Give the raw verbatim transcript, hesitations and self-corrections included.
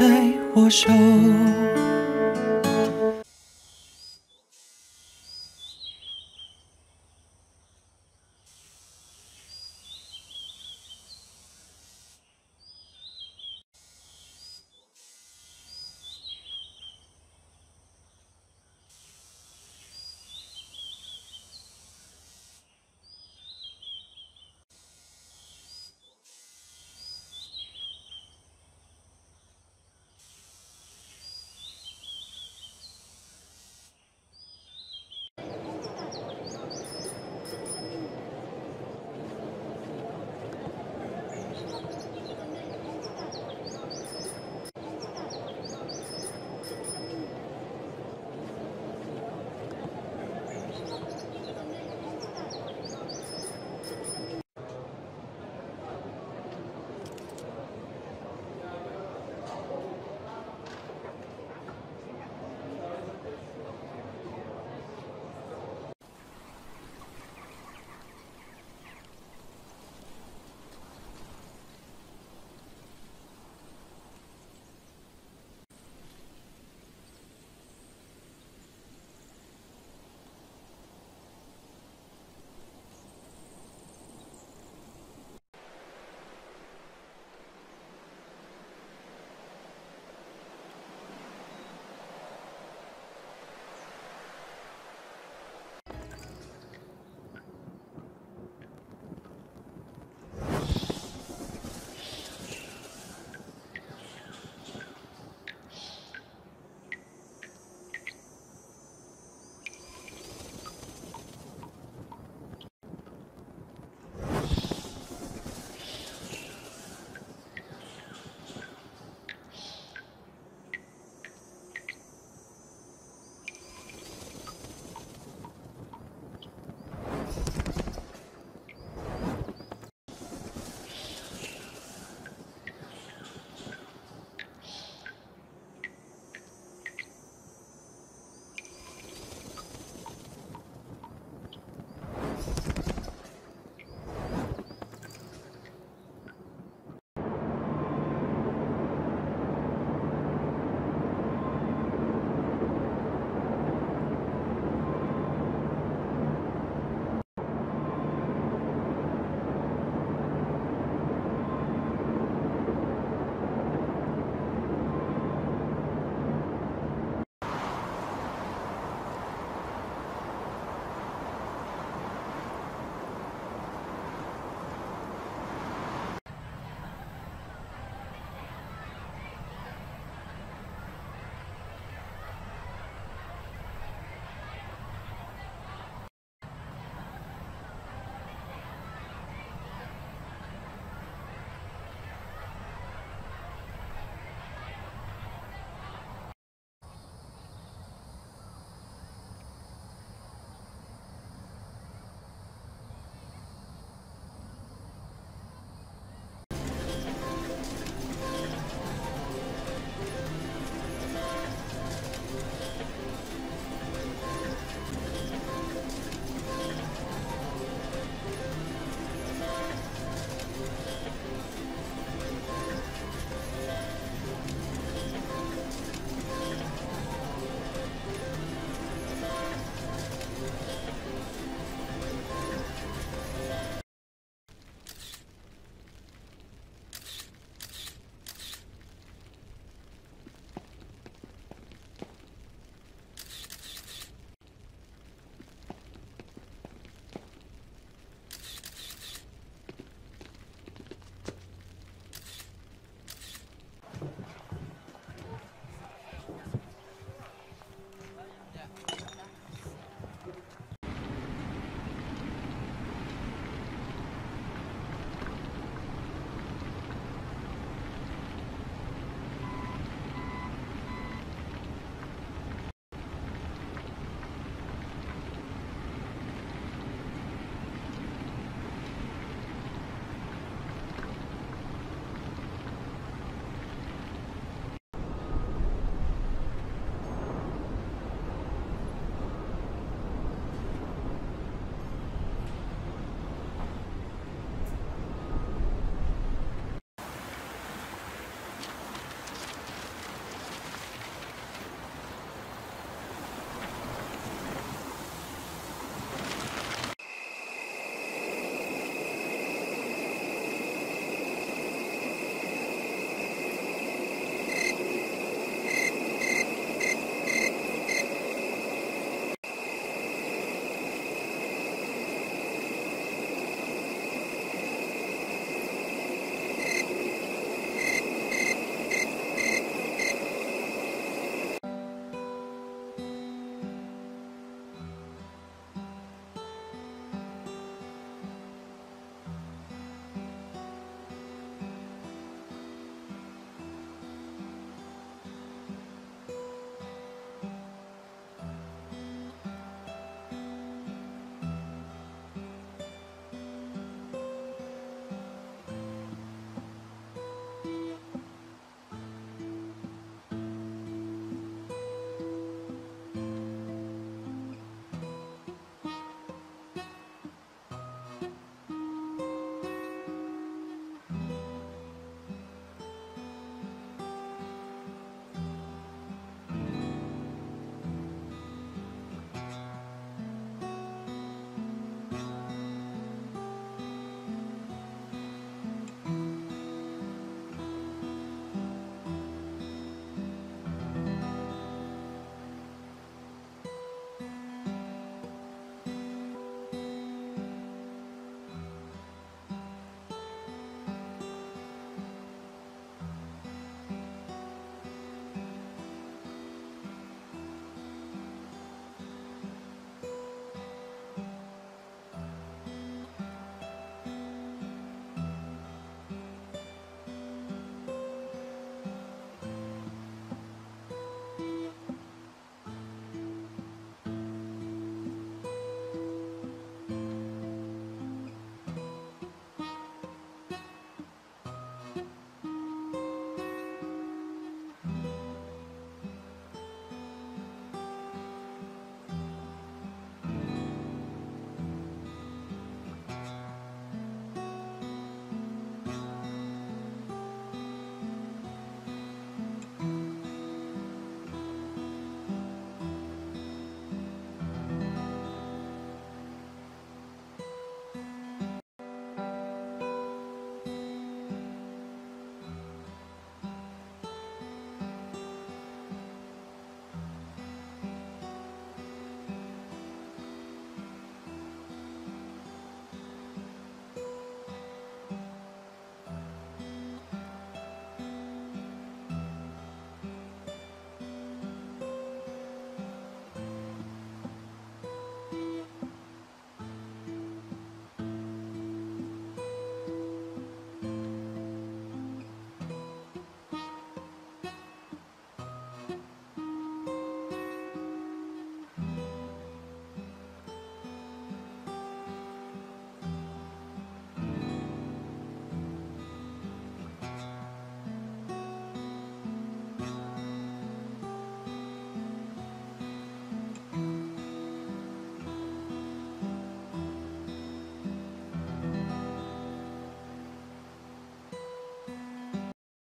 在我手。